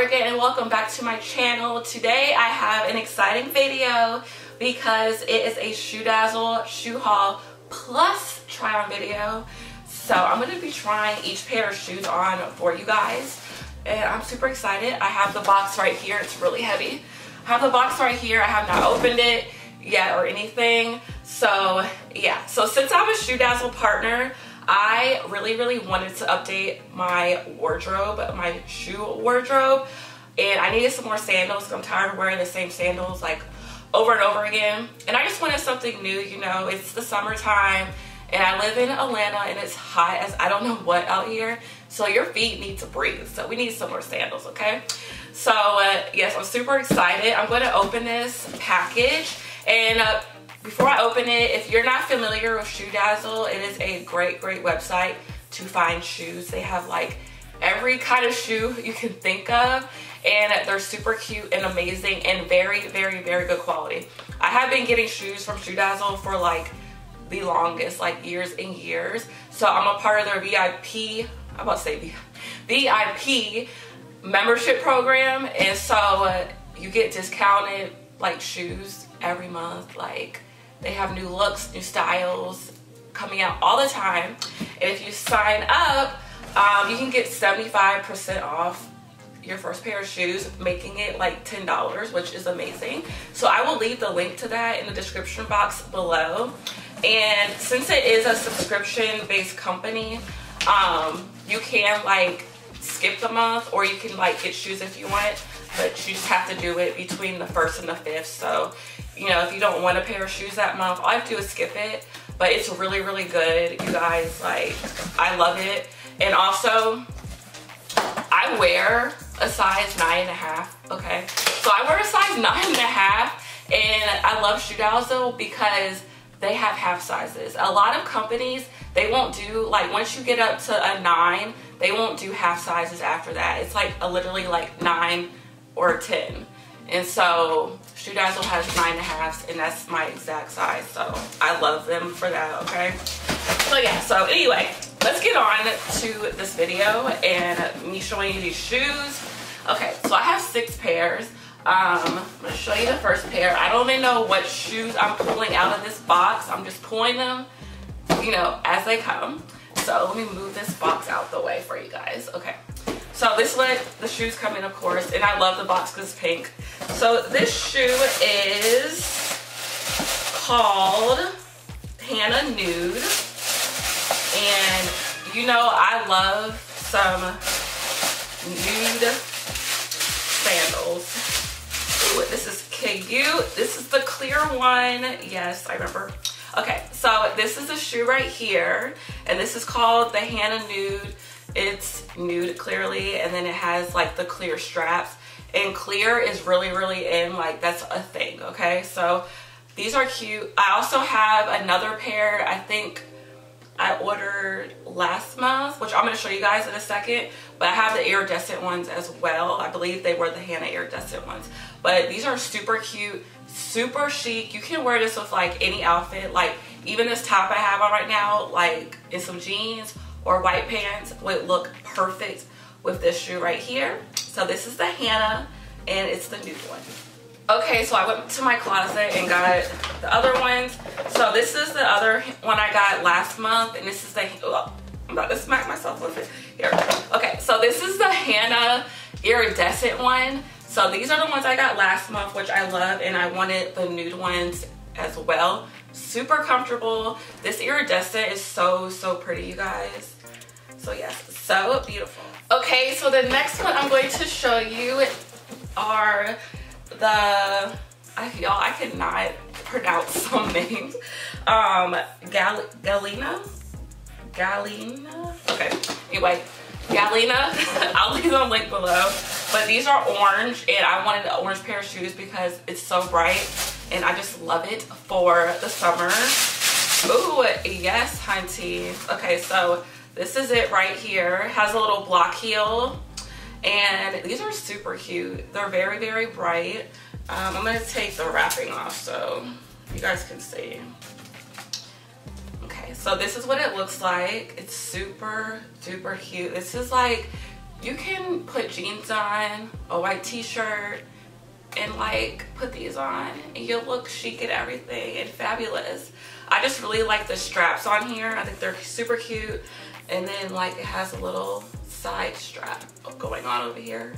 Oregon and welcome back to my channel. Today I have an exciting video because it is a ShoeDazzle shoe haul plus try on video. So I'm going to be trying each pair of shoes on for you guys and I'm super excited. I have the box right here. It's really heavy. I have the box right here. I have not opened it yet or anything. So yeah, so since I'm a ShoeDazzle partner, I really wanted to update my wardrobe, my shoe wardrobe, and I needed some more sandals because I'm tired of wearing the same sandals like over and over again. And I just wanted something new, you know, it's the summertime and I live in Atlanta and it's hot as I don't know what out here. So your feet need to breathe. So we need some more sandals, okay? So yes, I'm super excited. I'm going to open this package and before I open it, if you're not familiar with ShoeDazzle, it is a great website to find shoes. They have like every kind of shoe you can think of and they're super cute and amazing and very good quality. I have been getting shoes from ShoeDazzle for like the longest, like years and years. So I'm a part of their VIP, I'm about to say VIP membership program, and so you get discounted like shoes every month. Like they have new looks, new styles coming out all the time. And if you sign up, you can get 75% off your first pair of shoes, making it like $10, which is amazing. So I will leave the link to that in the description box below. And since it is a subscription-based company, you can like skip the month or you can like get shoes if you want, but you just have to do it between the 1st and the 5th. So, you know, if you don't want a pair of shoes that month, all I have to do is skip it. But it's really good, you guys. Like, I love it. And also, I wear a size 9.5, okay? So I wear a size 9.5, and I love ShoeDazzle because they have half sizes. A lot of companies, they won't do, like, once you get up to a 9, they won't do half sizes after that. It's like a literally like 9 or 10, and so ShoeDazzle has 9.5s, and that's my exact size, so I love them for that, okay? So yeah, so anyway, let's get on to this video and me showing you these shoes. Okay, so I have 6 pairs. I'm gonna show you the first pair. I don't even know what shoes I'm pulling out of this box. I'm just pulling them, you know, as they come. So let me move this box out the way for you guys, okay? So this let the shoes come in, of course, and I love the box because it's pink. So this shoe is called Hannah Nude, and you know I love some nude sandals. Ooh, this is cute. This is the clear one. Yes, I remember. Okay, so this is a shoe right here, and this is called the Hannah Nude. It's nude clearly, and then it has like the clear straps, and clear is really in, like, that's a thing, okay? So these are cute. I also have another pair I think I ordered last month, which I'm going to show you guys in a second, but I have the iridescent ones as well. I believe they were the Hannah iridescent ones, but these are super cute, super chic. You can wear this with like any outfit, like even this top I have on right now, like in some jeans or white pants would look perfect with this shoe right here. So this is the Hannah, and it's the nude one. Okay, so I went to my closet and got the other ones. So this is the other one I got last month, and this is the, oh, I'm about to smack myself with it here. Okay, so this is the Hannah iridescent one. So these are the ones I got last month, which I love, and I wanted the nude ones as well. Super comfortable. This iridescent is so pretty, you guys. So yes, so beautiful. Okay, so the next one I'm going to show you are the, y'all, I cannot pronounce some names. Galena. Okay, anyway, Galena. I'll leave the link below. But these are orange, and I wanted an orange pair of shoes because it's so bright, and I just love it for the summer. Ooh, yes, hunty. Okay, so this is it right here. Has a little block heel, and these are super cute. They're very bright. I'm gonna take the wrapping off so you guys can see. Okay, so this is what it looks like. It's super duper cute. This is like You can put jeans on, a white t-shirt, and like put these on and you'll look chic and everything and fabulous. I just really like the straps on here. I think they're super cute. And then like it has a little side strap going on over here.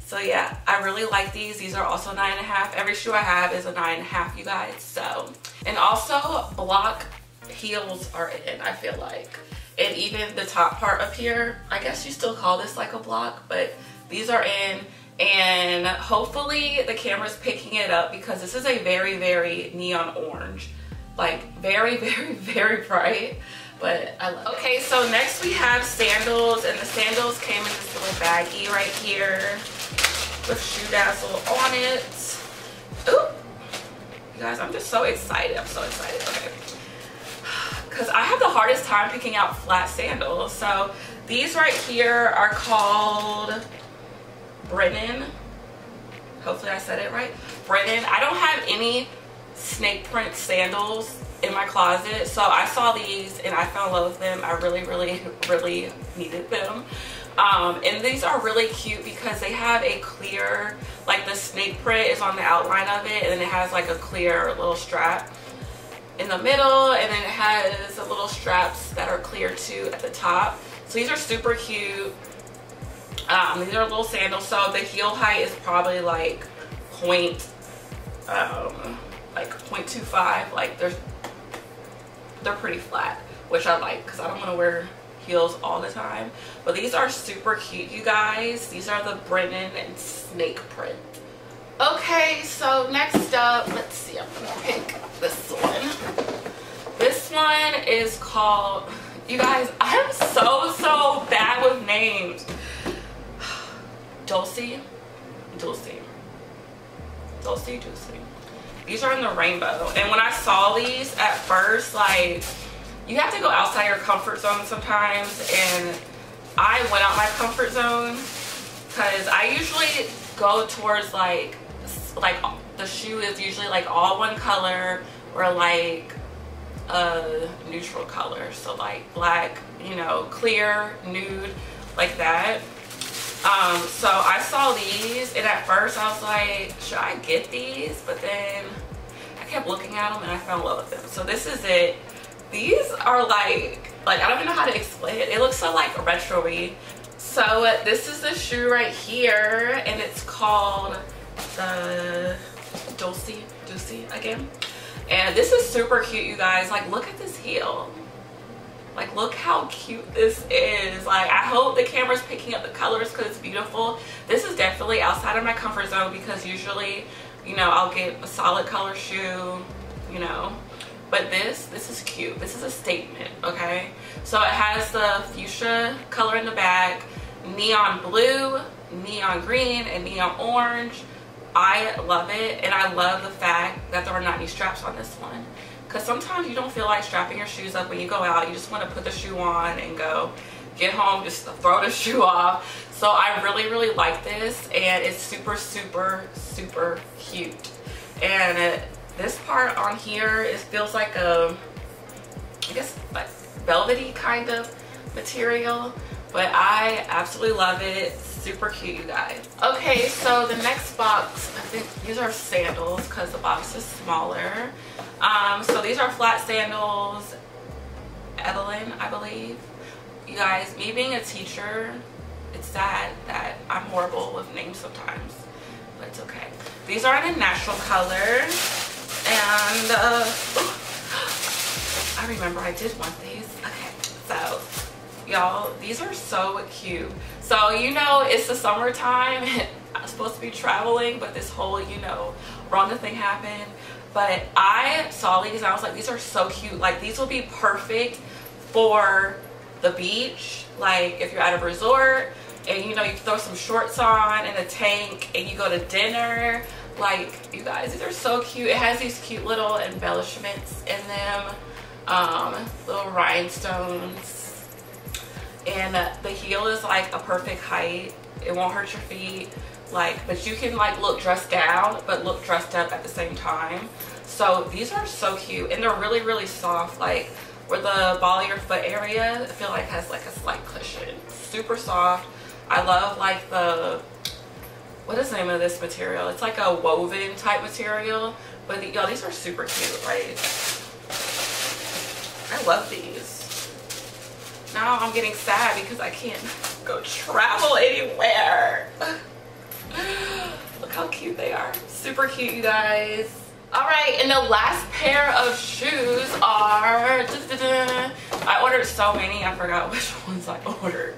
So yeah, I really like these. These are also 9.5. Every shoe I have is a 9.5, you guys. So, and also block heels are in, I feel like. And even the top part up here, I guess you still call this like a block, but these are in. And hopefully the camera's picking it up because this is a very, very neon orange. Like very, very, very bright, but I love it. Okay, so next we have sandals, and the sandals came in this little baggie right here with ShoeDazzle on it. Ooh, you guys, I'm just so excited. I'm so excited, okay. Because I have the hardest time picking out flat sandals. So these right here are called Brennon. Hopefully I said it right. Brennon. I don't have any snake print sandals in my closet, so I saw these and I fell in love with them. I really, really, really needed them. And these are really cute because they have a clear, like the snake print is on the outline of it, and then it has like a clear little strap in the middle, and then it has the little straps that are clear too at the top. So these are super cute. These are little sandals, so the heel height is probably like 0.25. Like they're pretty flat, which I like because I don't want to wear heels all the time. But these are super cute, you guys. These are the Brennan and snake print. Okay, so next up, let's see. I'm gonna pick this one. This one is called. You guys, I'm so bad with names. Dulcie. These are in the rainbow, and when I saw these at first, like, you have to go outside your comfort zone sometimes, and I went out my comfort zone because I usually go towards like the shoe is usually like all one color or like a neutral color, so like black, you know, clear, nude, like that. So I saw these, and at first I was like, should I get these? But then I kept looking at them and I fell in love with them. So this is it. These are like I don't even know how to explain it. They look so like retro-y. So this is the shoe right here, and it's called the Dulcie again. And this is super cute, you guys. Like, look at this heel. Like, look how cute this is. Like, I hope the camera's picking up the colors because it's beautiful. This is definitely outside of my comfort zone because usually, you know, I'll get a solid color shoe, you know. But this is cute. This is a statement, okay? So it has the fuchsia color in the back, neon blue, neon green, and neon orange. I love it, and I love the fact that there are not any straps on this one. Because sometimes you don't feel like strapping your shoes up when you go out. You just want to put the shoe on and go. Get home, just throw the shoe off. So I really, really like this. And it's super, super, super cute. And this part on here, it feels like a, I guess, like velvety kind of material. But I absolutely love it. It's super cute, you guys. Okay, so the next box, I think these are sandals because the box is smaller. So these are flat sandals, Evelyn, I believe. You guys, me being a teacher, it's sad that I'm horrible with names sometimes, but it's okay. These are in a natural color, and I remember I did want these. Okay, so y'all, these are so cute. So, you know, it's the summertime. I'm supposed to be traveling, but this whole, you know, Rona thing happened. But I saw these and I was like, these are so cute. Like, these will be perfect for the beach. Like, if you're at a resort and, you know, you throw some shorts on and a tank and you go to dinner. Like, you guys, these are so cute. It has these cute little embellishments in them. Little rhinestones. And the heel is like a perfect height. It won't hurt your feet. Like, but you can like look dressed down but look dressed up at the same time. So these are so cute, and they're really, really soft. Like, where the ball of your foot area, I feel like has like a slight cushion. Super soft. I love like the, what is the name of this material? It's like a woven type material, but y'all, these are super cute, right? I love these. Now I'm getting sad because I can't go travel anywhere. Look how cute they are. Super cute, you guys. All right, and the last pair of shoes are, I ordered so many, I forgot which ones I ordered.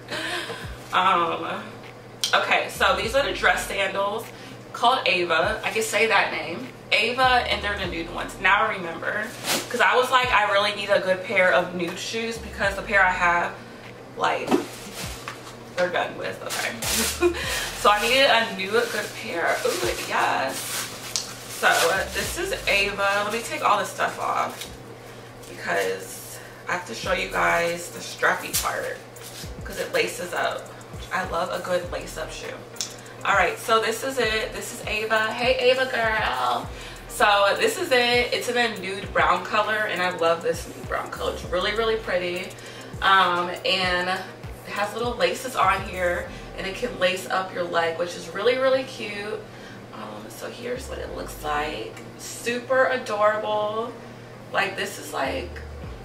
Okay, so these are the dress sandals called Ava. I can say that name. Ava, and they're the nude ones. Now I remember, because I was like, I really need a good pair of nude shoes because the pair I have, like, they're done with. Okay. So I needed a new good pair. Ooh, yes. So this is Ava. Let me take all this stuff off because I have to show you guys the strappy part because it laces up. I love a good lace-up shoe. All right, so this is it. This is Ava. Hey, Ava girl. So this is it. It's in a nude brown color, and I love this nude brown color. It's really, really pretty. And it has little laces on here, and it can lace up your leg, which is really, really cute. So here's what it looks like. Super adorable. Like, this is like,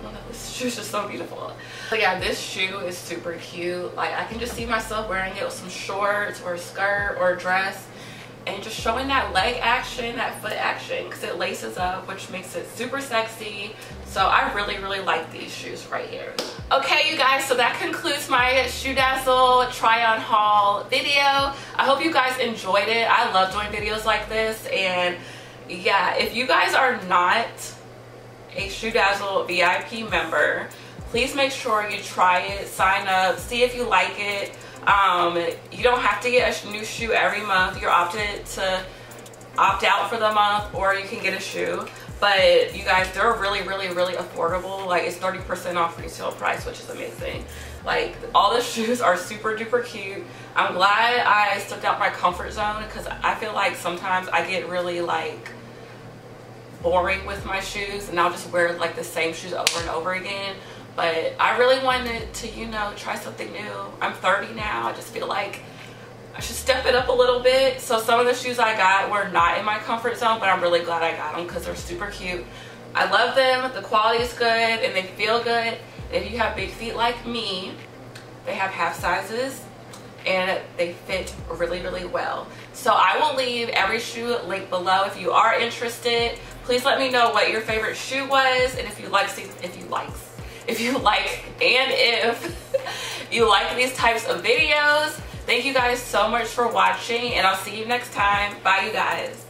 oh no, this shoe's just so beautiful. So yeah, this shoe is super cute. Like, I can just see myself wearing it with some shorts or a skirt or a dress, and just showing that leg action, that foot action, because it laces up, which makes it super sexy. So I really, really like these shoes right here. Okay, you guys, so that concludes my ShoeDazzle try on haul video. I hope you guys enjoyed it. I love doing videos like this. And yeah, if you guys are not a ShoeDazzle VIP member, please make sure you try it, sign up, see if you like it. You don't have to get a new shoe every month. You're opted to opt out for the month, or you can get a shoe. But you guys, they're really, really, really affordable. Like, it's 30% off retail price, which is amazing. Like, all the shoes are super duper cute. I'm glad I stepped out my comfort zone, because I feel like sometimes I get really like boring with my shoes, and I'll just wear like the same shoes over and over again. But I really wanted to, you know, try something new. I'm 30 now. I just feel like I should step it up a little bit. So some of the shoes I got were not in my comfort zone, but I'm really glad I got them because they're super cute. I love them. The quality is good and they feel good. If you have big feet like me, they have half sizes and they fit really, really well. So I will leave every shoe link below if you are interested. Please let me know what your favorite shoe was, and if you like, if you like these types of videos. Thank you guys so much for watching, and I'll see you next time. Bye, you guys.